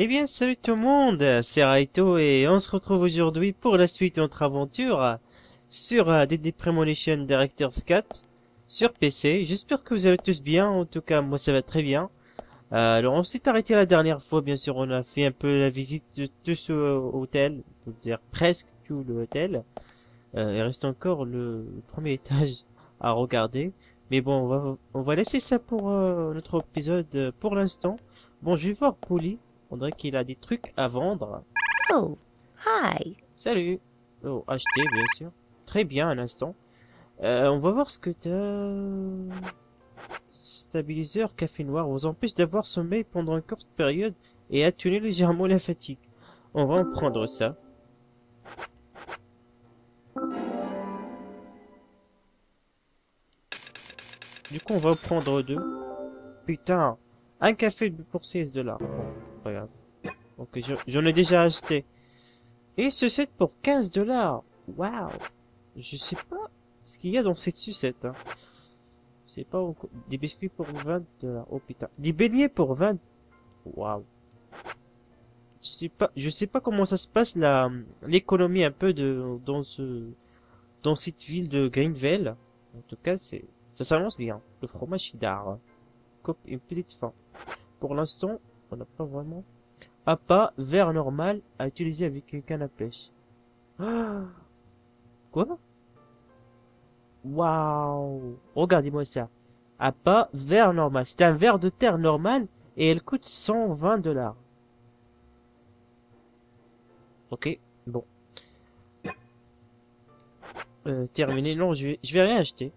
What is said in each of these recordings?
Eh bien, salut tout le monde, c'est Raito et on se retrouve aujourd'hui pour la suite de notre aventure sur Deadly Premonition Director's Cut sur PC. J'espère que vous allez tous bien, en tout cas, moi ça va très bien. Alors, on s'est arrêté la dernière fois, bien sûr, on a fait un peu la visite de tout ce hôtel, c'est-à-dire presque tout le hôtel. Il reste encore le premier étage à regarder. Mais bon, on va laisser ça pour notre épisode pour l'instant. Bon, je vais voir Polly. On dirait qu'il a des trucs à vendre. Oh, hi. Salut. Oh, acheter, bien sûr. Très bien, à l'instant. On va voir ce que t'as... Stabiliseur café noir vous empêche d'avoir sommeil pendant une courte période et atténue légèrement la fatigue. On va en prendre ça. Du coup, on va en prendre deux. Putain, un café pour 16 $. Regarde. Donc j'en ai déjà acheté. Et sucette pour 15 $. Waouh. Je sais pas ce qu'il y a dans cette sucette. Hein. C'est pas des biscuits pour 20 $. Oh putain. Des beignets pour 20. Waouh. Je sais pas comment ça se passe là, l'économie un peu de dans cette ville de Greenville. En tout cas, c'est ça s'annonce bien. Le fromage cheddar. Coupe une petite faim. Pour l'instant, on n'a pas vraiment. Appât vert normal à utiliser avec une canne à pêche. Ah, quoi? Waouh! Regardez-moi ça. Appât vert normal. C'est un verre de terre normal et elle coûte 120 $. Ok, bon. Terminé. Non, je vais rien acheter.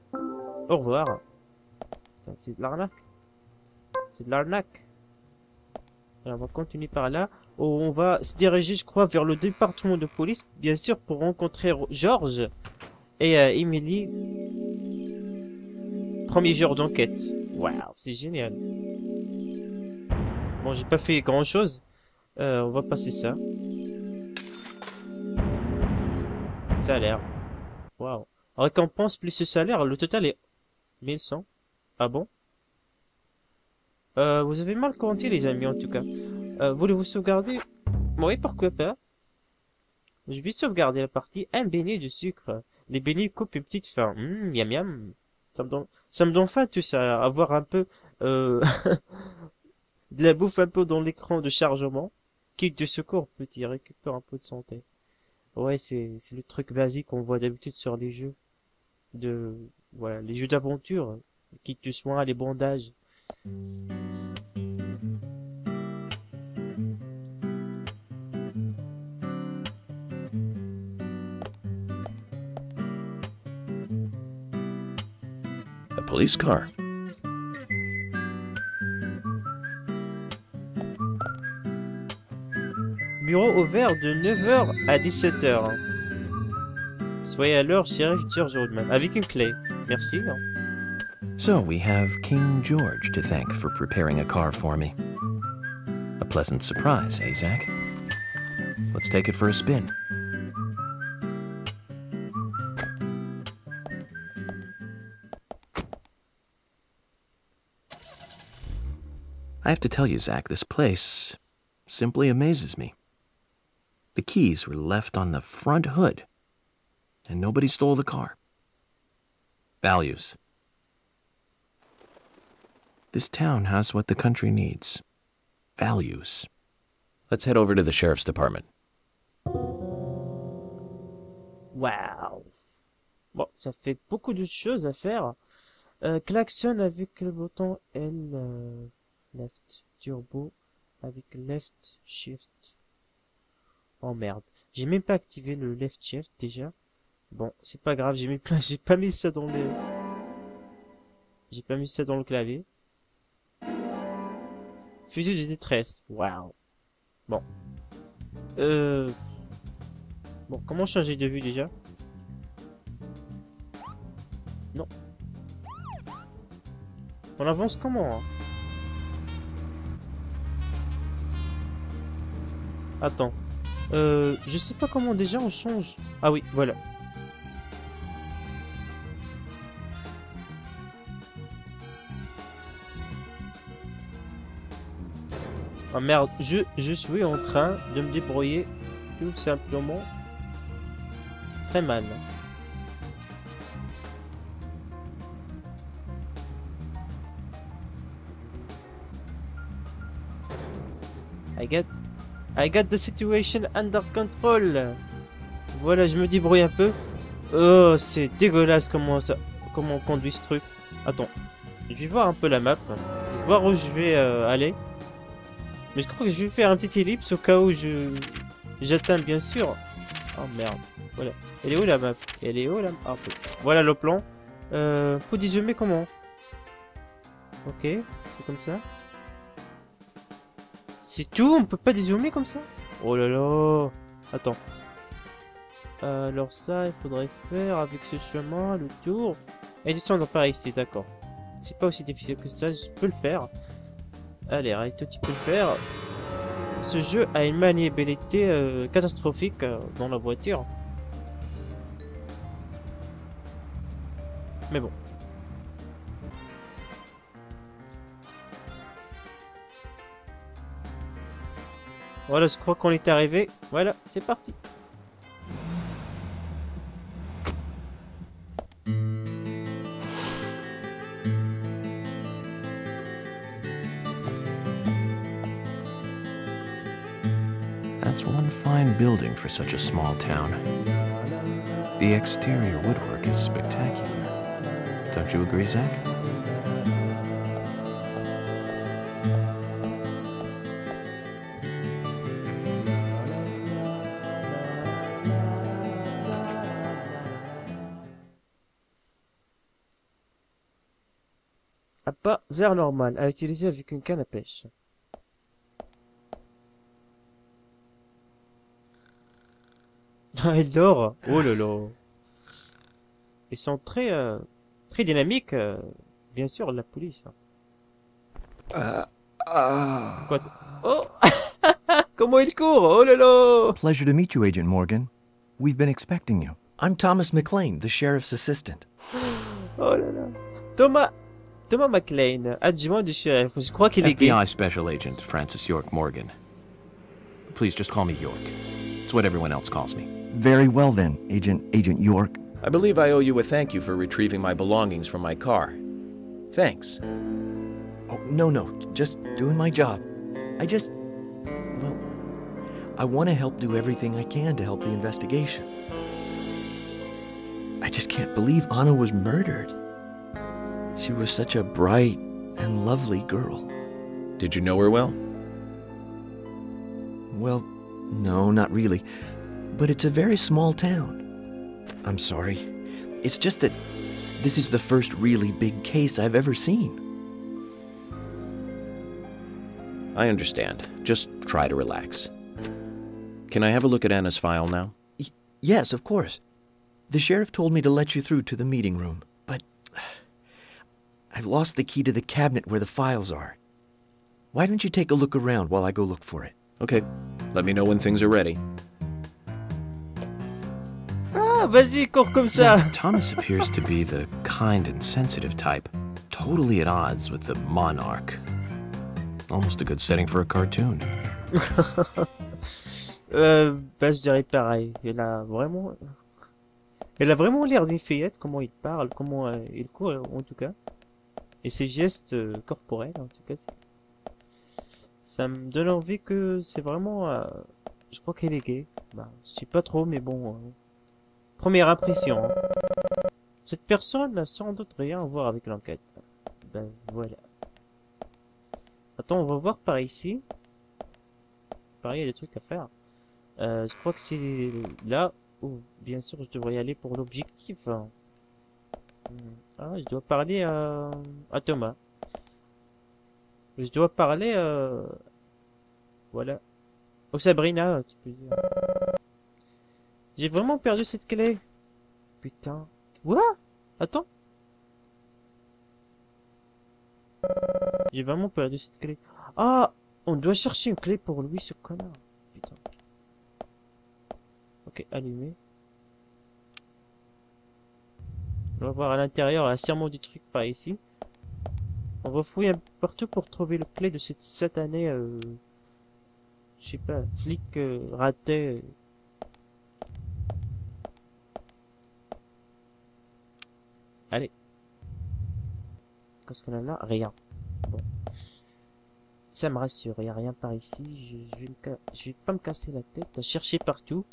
Au revoir. C'est de l'arnaque. C'est de l'arnaque. Alors, on va continuer par là. Oh, on va se diriger, je crois, vers le département de police, bien sûr, pour rencontrer George et Emily. Premier jour d'enquête. Waouh, c'est génial. Bon, j'ai pas fait grand-chose. On va passer ça. Salaire. Waouh. Récompense plus ce salaire, le total est 1100. Ah bon? Vous avez mal compté les amis en tout cas. Voulez-vous sauvegarder? Oui, pourquoi pas. Je vais sauvegarder la partie. Un beignet de sucre. Les beignets coupent une petite faim. Miam miam. Ça me donne faim tout ça. Avoir un peu de la bouffe un peu dans l'écran de chargement. Kit de secours petit. Récupère un peu de santé. Ouais, c'est le truc basique qu'on voit d'habitude sur les jeux. Voilà, les jeux d'aventure. Kit de soins, les bandages. A police car. Bureau ouvert de 9 h à 17 h. Soyez à l'heure, shérif George Oldman. Avec une clé. Merci. So we have King George to thank for preparing a car for me. A pleasant surprise, eh, Zach? Let's take it for a spin. I have to tell you, Zach, this place simply amazes me. The keys were left on the front hood, and nobody stole the car. Values. This town has what the country needs. Values. Let's head over to the sheriff's department. Wow. Bon, ça fait beaucoup de choses à faire. Klaxon avec le bouton L. Left. Turbo avec left shift. Oh merde. J'ai même pas activé le left shift déjà. Bon, c'est pas grave. J'ai pas mis ça dans le... J'ai pas mis ça dans le clavier. Fusil de détresse. Waouh. Bon. Bon, comment changer de vue déjà? Non. On avance comment hein? Attends. Je sais pas comment déjà on change. Ah oui, voilà. Ah merde, je suis en train de me débrouiller tout simplement très mal. I got the situation under control. Voilà, je me débrouille un peu. Oh, c'est dégueulasse comment on conduit ce truc. Attends, je vais voir un peu la map, voir où je vais aller. Mais je crois que je vais faire un petit ellipse au cas où j'atteins, bien sûr. Oh merde, voilà. Elle est où la map? Elle est où la map? Ah, voilà le plan. Faut dézoomer comment? Ok, c'est comme ça. C'est tout, on peut pas dézoomer comme ça? Oh là là. Attends. Alors ça, il faudrait faire avec ce chemin, le tour. Et descendre par ici, d'accord. C'est pas aussi difficile que ça, je peux le faire. Allez, Raito, tu peux le faire. Ce jeu a une maniabilité catastrophique dans la voiture. Mais bon. Voilà, je crois qu'on est arrivé. Voilà, c'est parti. That's one fine building for such a small town. The exterior woodwork is spectacular. Don't you agree, Zach? Un pas vers normal à utiliser avec une canne à pêche. Elle dort. Oh là là. Ils sont très très dynamiques, bien sûr, la police. Quoi? Oh. Comment il court. Oh là là. Pleasure to meet you, Agent Morgan. We've been expecting you. I'm Thomas MacLaine, the sheriff's assistant. Oh là là. Thomas MacLaine, adjoint du shérif. Je crois qu'il est gay. FBI Special Agent Francis York Morgan. Please just call me York. It's what everyone else calls me. Very well then, Agent York. I believe I owe you a thank you for retrieving my belongings from my car. Thanks. Oh, no, just doing my job. I want to help do everything I can to help the investigation. I just can't believe Anna was murdered. She was such a bright and lovely girl. Did you know her well? Well, no, not really. But it's a very small town. I'm sorry. It's just that this is the first really big case I've ever seen. I understand. Just try to relax. Can I have a look at Anna's file now? Yes, of course. The sheriff told me to let you through to the meeting room, but I've lost the key to the cabinet where the files are. Why don't you take a look around while I go look for it? Okay. Let me know when things are ready. Ah, vas-y, cours comme ça. Thomas appears to be the kind and sensitive type, totally at odds with the monarch. Almost a good setting for a cartoon. Je dirais pareil. Elle a vraiment l'air d'une fillette. Comment il parle, comment il court, en tout cas, et ses gestes corporels, en tout cas. Ça me donne envie que c'est vraiment... je crois qu'elle est gay. Bah, je sais pas trop, mais bon... première impression. Hein. Cette personne n'a sans doute rien à voir avec l'enquête. Ben voilà. Attends, on va voir par ici. Pareil, il y a des trucs à faire. Je crois que c'est là où, bien sûr, je devrais y aller pour l'objectif. Ah, je dois parler à Thomas. Je dois parler, voilà. Oh, Sabrina, tu peux dire. J'ai vraiment perdu cette clé. Putain. Quoi? Attends. J'ai vraiment perdu cette clé. Ah! On doit chercher une clé pour lui, ce connard. Putain. Ok, allumé. On va voir à l'intérieur, il y a sûrement du truc par ici. On va fouiller partout pour trouver le clé de cette satanée je sais pas, flic raté. Allez. Qu'est-ce qu'on a là? Rien. Bon. Ça me rassure, il n'y a rien par ici. Je vais pas me casser la tête à chercher partout.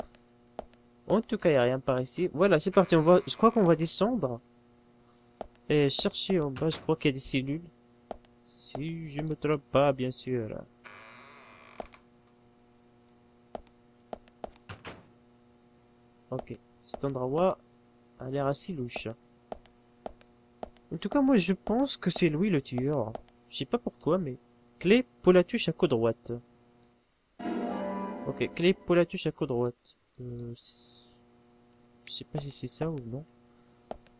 En tout cas, il n'y a rien par ici. Voilà, c'est parti. On va... Je crois qu'on va descendre. Et chercher en bas, je crois qu'il y a des cellules. Si je me trompe pas, bien sûr. Ok, cet endroit a l'air assez louche. En tout cas, moi, je pense que c'est Louis le tueur. Je sais pas pourquoi, mais... Clé pour la touche à coup droite. Ok, clé pour la touche à coup droite. Je sais pas si c'est ça ou non.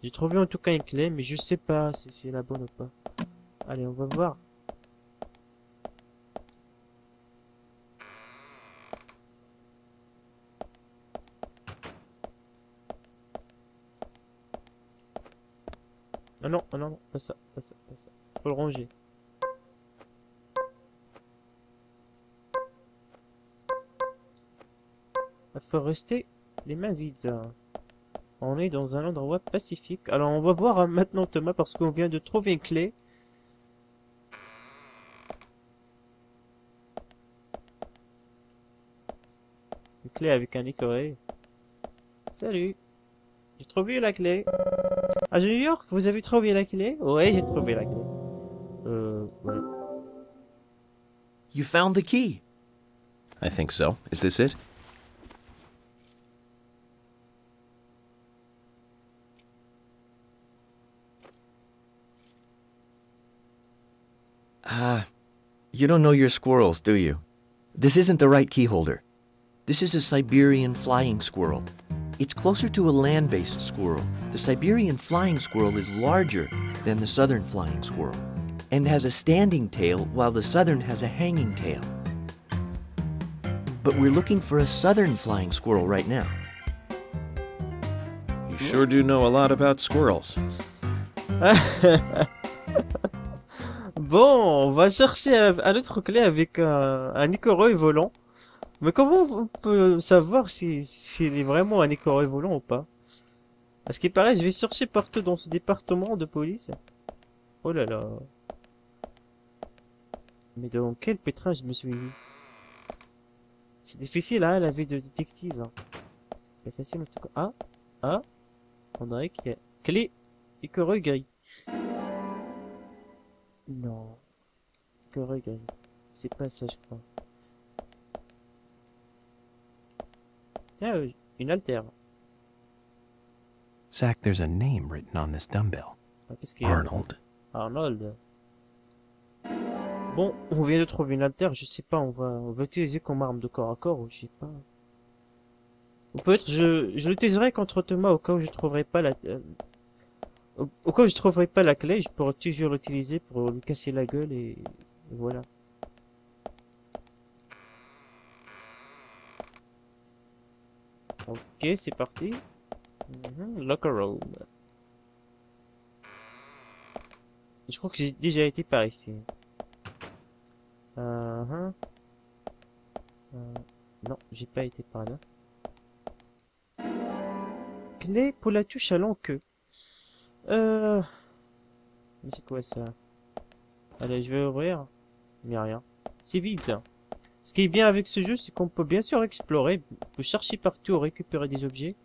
J'ai trouvé en tout cas une clé, mais je sais pas si c'est la bonne ou pas. Allez, on va voir. Ah non, ah non, non, pas ça, pas ça, pas ça. Faut le ranger. Il faut rester les mains vides. On est dans un endroit pacifique. Alors on va voir maintenant Thomas parce qu'on vient de trouver une clé. Une clé avec un écureuil. Salut. J'ai trouvé la clé. À New York, vous avez trouvé la clé? Ouais, j'ai trouvé la clé. Voilà. You found the key. I think so. Is this it? You don't know your squirrels, do you? This isn't the right key holder. This is a Siberian flying squirrel. It's closer to a land-based squirrel. The Siberian flying squirrel is larger than the southern flying squirrel and has a standing tail while the southern has a hanging tail. But we're looking for a southern flying squirrel right now. You sure do know a lot about squirrels. Bon, on va chercher un autre clé avec un écureuil volant. Mais comment on peut savoir s'il est vraiment un écureuil volant ou pas? À ce qui paraît, je vais chercher partout dans ce département de police. Oh là là. Mais dans quel pétrin je me suis mis? C'est difficile, hein, la vie de détective. C'est facile en tout cas. Ah, ah, on dirait qu'il y a clé écureuil gris. Non, que regarde, c'est pas ça je crois. Ah, une haltère. Zach, there's a name written on this dumbbell. Ah, Arnold. Arnold. Bon, on vient de trouver une haltère, je sais pas, on va utiliser comme arme de corps à corps ou je sais pas. Ou peut-être je l'utiliserai contre Thomas au cas où je trouverai pas la... Au cas où je trouverai pas la clé, je pourrais toujours l'utiliser pour lui casser la gueule et voilà. Ok, c'est parti. Locker room. Je crois que j'ai déjà été par ici. Non, j'ai pas été par là. Clé pour la touche à long queue. Mais c'est quoi ça? Allez, je vais ouvrir. Mais rien. C'est vide. Ce qui est bien avec ce jeu, c'est qu'on peut bien sûr explorer. On peut chercher partout, récupérer des objets.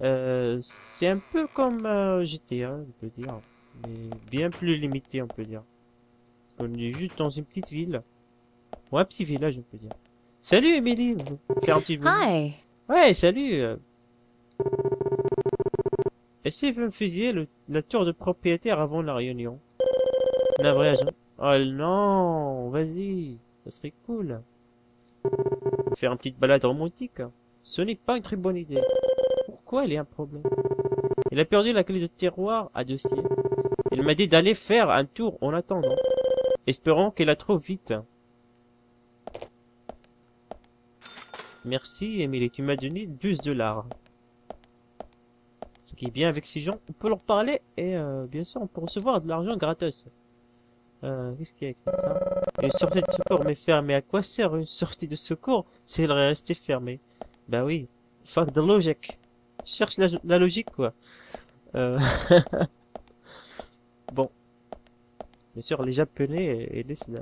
C'est un peu comme GTA, on peut dire. Mais bien plus limité, on peut dire. Parce qu'on est juste dans une petite ville. Ou un petit village, on peut dire. Salut, Émilie! Hi! Ouais, salut! Essayez de fusiller la tour de propriétaire avant la réunion. Navré agent. Oh non, vas-y, ça serait cool. Faire une petite balade romantique. Ce n'est pas une très bonne idée. Pourquoi elle est un problème? Il a perdu la clé de tiroir à dossier. Il m'a dit d'aller faire un tour en attendant. Espérons qu'elle la trouve vite. Merci, Emily, tu m'as donné 12 dollars. Ce qui est bien avec ces gens, on peut leur parler et bien sûr on peut recevoir de l'argent gratos. Qu'est-ce qu'il y a écrit ça? Une sortie de secours, mais fermée. À quoi sert une sortie de secours si elle est restée fermée? Bah oui. Fuck the logic. Cherche la logique, quoi. Bon. Bien sûr, les Japonais et laissent la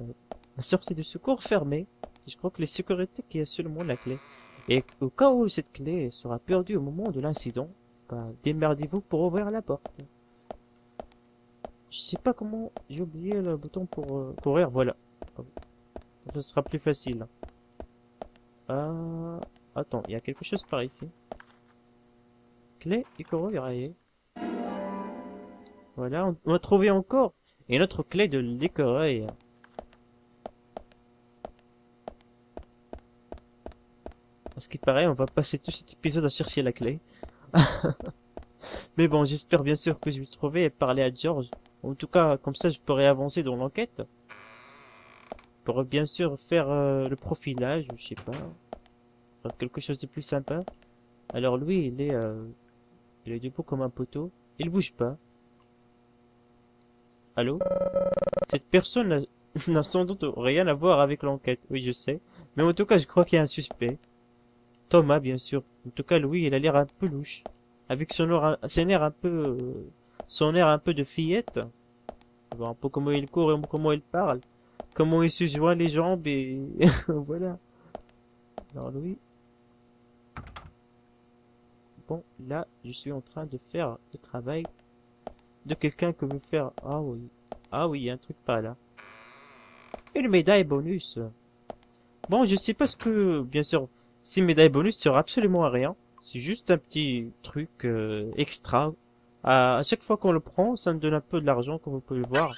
sortie de secours fermée. Je crois que les sécurités qui assurent la clé. Et au cas où cette clé sera perdue au moment de l'incident, bah, démerdez-vous pour ouvrir la porte. Je sais pas comment, j'ai oublié le bouton pour courir, voilà. Ça sera plus facile. Attends, il y a quelque chose par ici. Clé et courir. Voilà, on a trouvé encore une autre clé de l'écureuil. À ce qui paraît, on va passer tout cet épisode à chercher la clé. Mais bon, j'espère bien sûr que je vais le trouver et parler à George. En tout cas, comme ça, je pourrais avancer dans l'enquête. Je pourrais bien sûr faire le profilage, je sais pas. Faire quelque chose de plus sympa. Alors lui, il est debout comme un poteau. Il bouge pas. Allô? Cette personne n'a sans doute rien à voir avec l'enquête. Oui, je sais. Mais en tout cas, je crois qu'il y a un suspect. Thomas, bien sûr. En tout cas, lui, il a l'air un peu louche. Avec son air un peu de fillette. Bon, un peu comment il court et comment il parle. Comment il se joint les jambes et... voilà. Alors, lui... Bon, là, je suis en train de faire le travail de quelqu'un que veut faire... Ah oui. Ah oui, il y a un truc par là. Une médaille bonus. Bon, je sais pas ce que... Bien sûr, si médaille bonus sert absolument à rien. C'est juste un petit truc extra. À chaque fois qu'on le prend, ça me donne un peu de l'argent, comme vous pouvez le voir.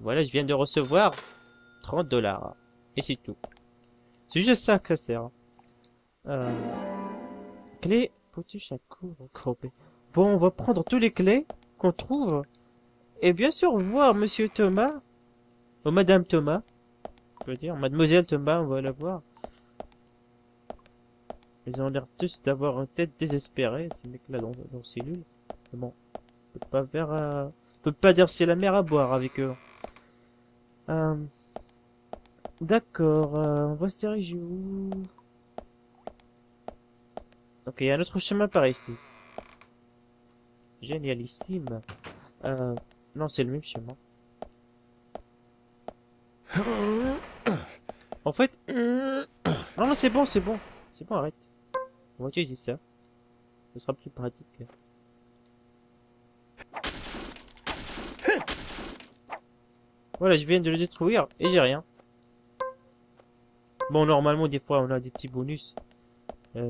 Voilà, je viens de recevoir 30 $. Et c'est tout. C'est juste ça que ça sert. Clé, potiche à couper. Bon, on va prendre toutes les clés qu'on trouve. Et bien sûr, voir Monsieur Thomas. Ou Madame Thomas. Je veux dire, Mademoiselle Thomas, on va la voir. Ils ont l'air tous d'avoir une tête désespérée, ces mecs-là dans leur cellule. Mais bon, on peut pas dire c'est la mer à boire avec eux. D'accord, on va se diriger où? Ok, il y a un autre chemin par ici. Génialissime. Non, c'est le même chemin. En fait... Non, non, c'est bon, c'est bon. C'est bon, arrête. On va utiliser ça. Ce sera plus pratique. Voilà, je viens de le détruire et j'ai rien. Bon, normalement, des fois, on a des petits bonus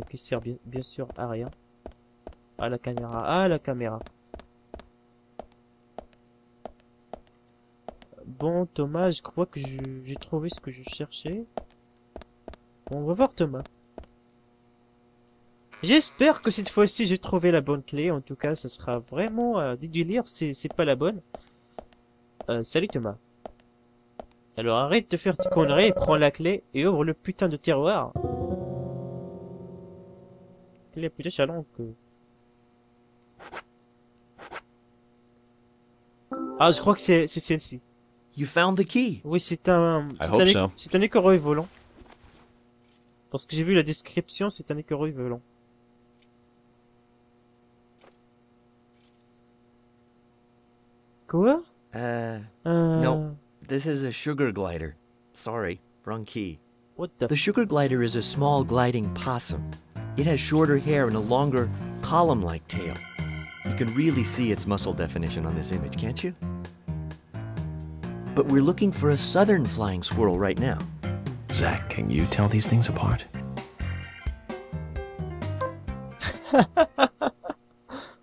qui servent bien sûr à rien. À la caméra, à la caméra. Bon, Thomas, je crois que j'ai trouvé ce que je cherchais. Bon, on va voir Thomas. J'espère que cette fois-ci j'ai trouvé la bonne clé. En tout cas, ça sera vraiment à déduire si c'est pas la bonne. Salut Thomas. Alors arrête de faire tes conneries, prends la clé et ouvre le putain de tiroir. Clé putain chalant que. Ah, je crois que c'est celle-ci. You found the key. Oui, c'est un écureuil volant. Parce que j'ai vu la description, c'est un écureuil volant. Quoi? No, this is a sugar glider. Sorry, wrong key. What the? The sugar glider is a small gliding possum. It has shorter hair and a longer column-like tail. You can really see its muscle definition on this image, can't you? But we're looking for a southern flying squirrel right now. Zach, can you tell these things apart?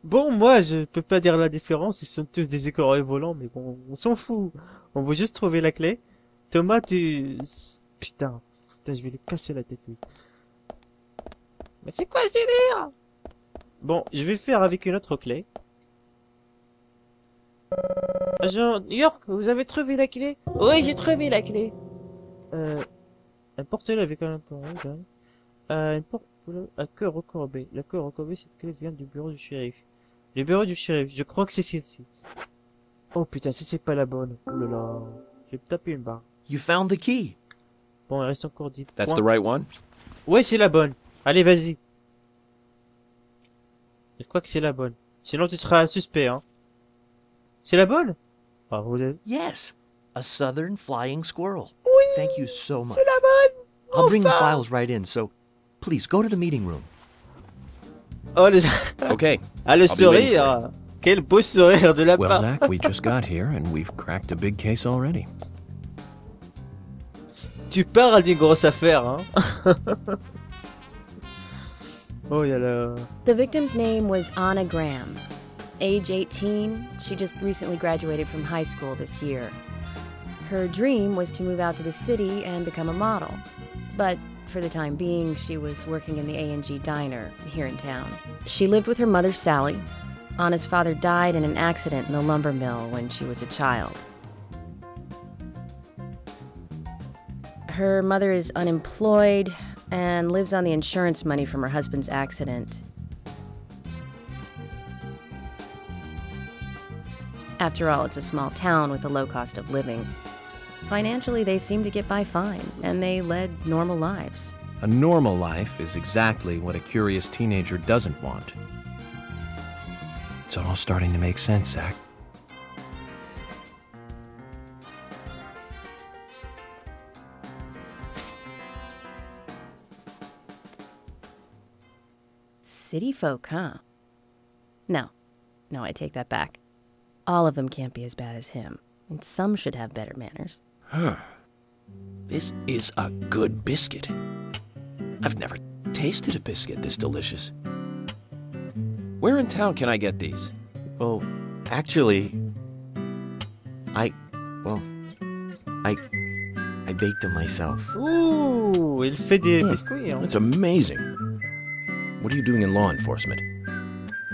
Bon, moi, je peux pas dire la différence, ils sont tous des écureuils volants, mais bon, on s'en fout. On veut juste trouver la clé. Thomas, tu... Putain, je vais lui casser la tête, lui. Mais c'est quoi ces délires? Bon, je vais faire avec une autre clé. Agent York, vous avez trouvé la clé? Oui, j'ai trouvé la clé. Porte-la avec un appareil. Une porte à queue recourbée. La queue recourbée, cette clé vient du bureau du shérif. Le bureau du shérif, je crois que c'est celle-ci. Oh putain, si c'est pas la bonne. Oulala. Je vais me taper une barre. You found the key. Bon, il reste encore 10 points. That's the right one? Ouais, c'est la bonne. Allez, vas-y. Je crois que c'est la bonne. Sinon, tu seras suspect, hein. C'est la bonne? Ah, vous l'avez. Yes. A southern flying squirrel. Oui. Thank you so much. C'est la bonne. I'll bring the files right in, so please go to the meeting room. Oh, le... Okay. Ah, le sourire. Quel beau sourire de la part. Well, Zach, we just got here and we've cracked a big case already. Tu parles d'une grosse affaire, hein. Oh, y'a. The victim's name was Anna Graham. Age 18, she just recently graduated from high school this year. Her dream was to move out to the city and become a model. But for the time being, she was working in the ANG diner here in town. She lived with her mother, Sally. Anna's father died in an accident in the lumber mill when she was a child. Her mother is unemployed and lives on the insurance money from her husband's accident. After all, it's a small town with a low cost of living. Financially, they seem to get by fine, and they led normal lives. A normal life is exactly what a curious teenager doesn't want. It's all starting to make sense, Zach. City folk, huh? No, I take that back. All of them can't be as bad as him, and some should have better manners. Huh. This is a good biscuit. I've never tasted a biscuit this delicious. Where in town can I get these? Oh, actually... I baked them myself. Ooh, il fait des biscuits, hein? That's amazing. What are you doing in law enforcement?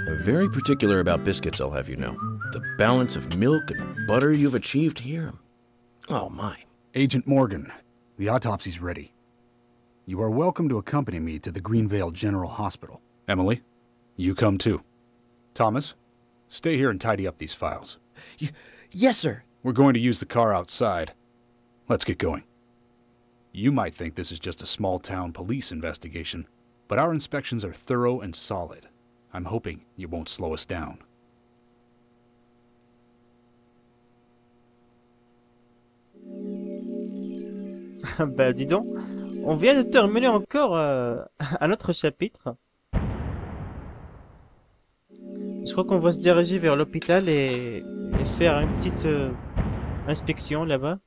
I'm very particular about biscuits, I'll have you know. The balance of milk and butter you've achieved here. Oh, my. Agent Morgan, the autopsy's ready. You are welcome to accompany me to the Greenvale General Hospital. Emily, you come too. Thomas, stay here and tidy up these files. Yes, sir. We're going to use the car outside. Let's get going. You might think this is just a small-town police investigation, but our inspections are thorough and solid. I'm hoping you won't slow us down. Bah dis donc, on vient de terminer encore un autre chapitre. Je crois qu'on va se diriger vers l'hôpital et faire une petite inspection là-bas.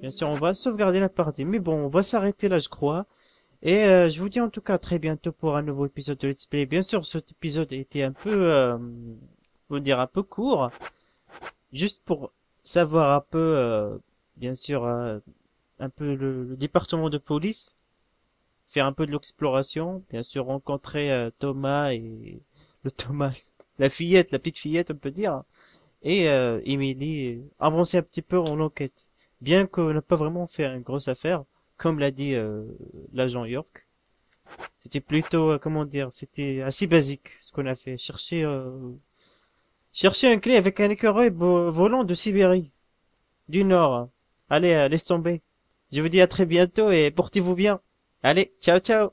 Bien sûr, on va sauvegarder la partie, mais bon, on va s'arrêter là je crois. Et je vous dis en tout cas à très bientôt pour un nouveau épisode de Let's Play. Bien sûr, cet épisode a été un peu, on dirait un peu court, juste pour... savoir un peu, bien sûr, un peu le département de police, faire un peu de l'exploration, bien sûr rencontrer Thomas et la fillette, la petite fillette on peut dire, et Emily, avancer un petit peu en enquête, bien qu'on n'a pas vraiment fait une grosse affaire, comme l'a dit l'agent York. C'était plutôt, comment dire, c'était assez basique ce qu'on a fait, chercher... chercher une clé avec un écureuil volant de Sibérie, du Nord. Allez, laisse tomber. Je vous dis à très bientôt et portez-vous bien. Allez, ciao, ciao.